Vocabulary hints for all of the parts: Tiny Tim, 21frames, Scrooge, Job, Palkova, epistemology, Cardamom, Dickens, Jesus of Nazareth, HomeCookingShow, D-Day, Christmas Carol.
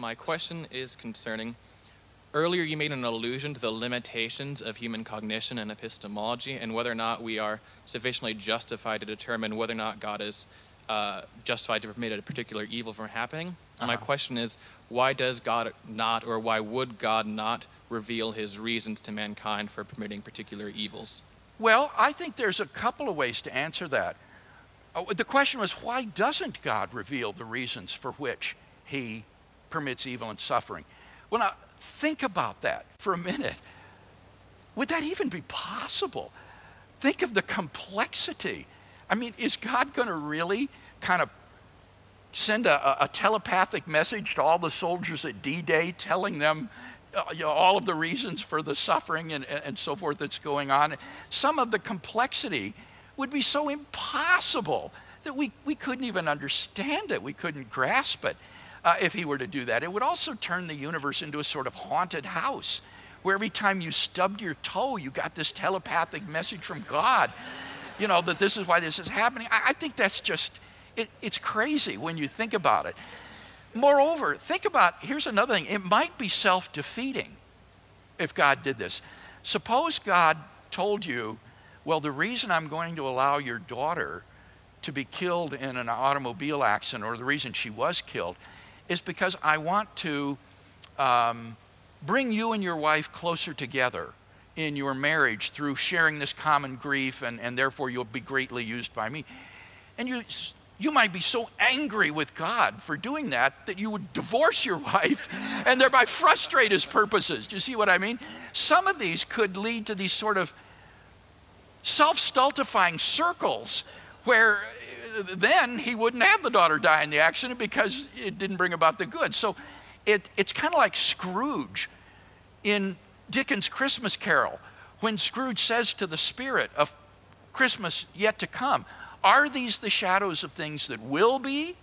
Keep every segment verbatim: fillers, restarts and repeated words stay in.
and my question is concerning, earlier you made an allusion to the limitations of human cognition and epistemology and whether or not we are sufficiently justified to determine whether or not God is uh, justified to permit a particular evil from happening. Uh-huh. My question is, why does God not, or why would God not reveal his reasons to mankind for permitting particular evils? Well, I think there's a couple of ways to answer that. Oh, the question was, why doesn't God reveal the reasons for which he permits evil and suffering? Well, now, think about that for a minute. Would that even be possible? Think of the complexity. I mean, is God going to really kind of send a, a telepathic message to all the soldiers at D Day telling them uh, you know, all of the reasons for the suffering and, and so forth that's going on? Some of the complexity would be so impossible that we, we couldn't even understand it. We couldn't grasp it uh, if he were to do that. It would also turn the universe into a sort of haunted house where every time you stubbed your toe, you got this telepathic message from God, you know, that this is why this is happening. I, I think that's just, it, it's crazy when you think about it. Moreover, think about, here's another thing. It might be self-defeating if God did this. Suppose God told you, well, the reason I'm going to allow your daughter to be killed in an automobile accident, or the reason she was killed, is because I want to um, bring you and your wife closer together in your marriage through sharing this common grief, and, and therefore you'll be greatly used by me. And you, you might be so angry with God for doing that that you would divorce your wife and thereby frustrate his purposes. Do you see what I mean? Some of these could lead to these sort of self-stultifying circles where then he wouldn't have the daughter die in the accident because it didn't bring about the good. So it, it's kind of like Scrooge in Dickens' Christmas Carol when Scrooge says to the spirit of Christmas yet to come, are these the shadows of things that will be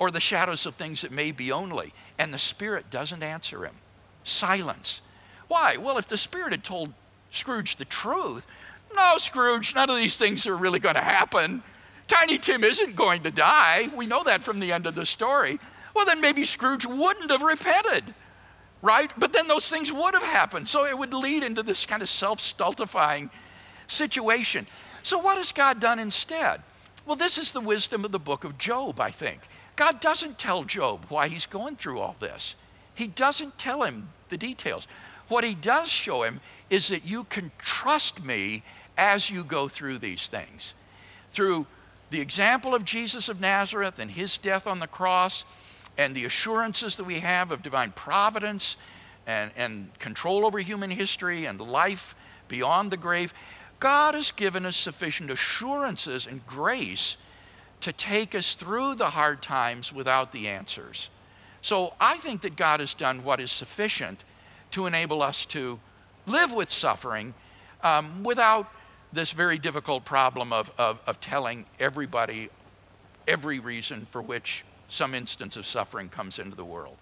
or the shadows of things that may be only? And the spirit doesn't answer him. Silence. Why? Well, if the spirit had told Scrooge the truth, no, Scrooge, none of these things are really going to happen. Tiny Tim isn't going to die. We know that from the end of the story. Well, then maybe Scrooge wouldn't have repented, right? But then those things would have happened. So it would lead into this kind of self-stultifying situation. So what has God done instead? Well, this is the wisdom of the book of Job, I think. God doesn't tell Job why he's going through all this. He doesn't tell him the details. What he does show him is that you can trust me as you go through these things. Through the example of Jesus of Nazareth and his death on the cross and the assurances that we have of divine providence and, and control over human history and life beyond the grave, God has given us sufficient assurances and grace to take us through the hard times without the answers. So I think that God has done what is sufficient to enable us to live with suffering um, without this very difficult problem of, of, of telling everybody every reason for which some instance of suffering comes into the world.